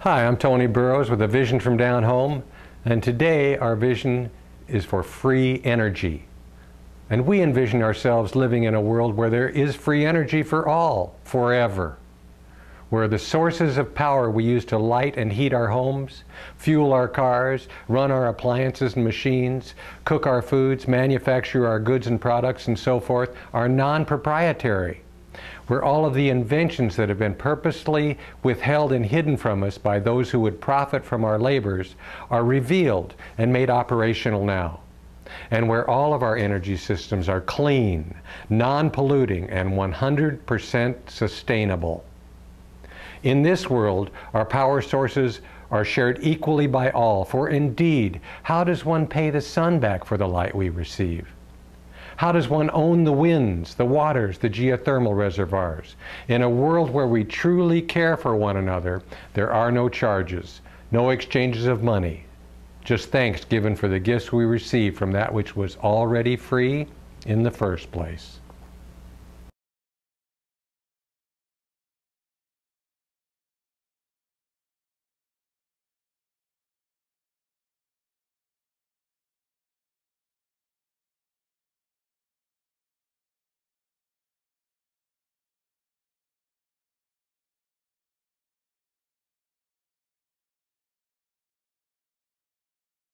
Hi, I'm Tony Burroughs with A Vision From Down Home, and today our vision is for free energy. And we envision ourselves living in a world where there is free energy for all, forever, where the sources of power we use to light and heat our homes, fuel our cars, run our appliances and machines, cook our foods, manufacture our goods and products, and so forth, are non-proprietary, where all of the inventions that have been purposely withheld and hidden from us by those who would profit from our labors are revealed and made operational now, and where all of our energy systems are clean, non-polluting, and 100% sustainable. In this world, our power sources are shared equally by all, for indeed, how does one pay the sun back for the light we receive? How does one own the winds, the waters, the geothermal reservoirs? In a world where we truly care for one another, there are no charges, no exchanges of money, just thanks given for the gifts we receive from that which was already free in the first place.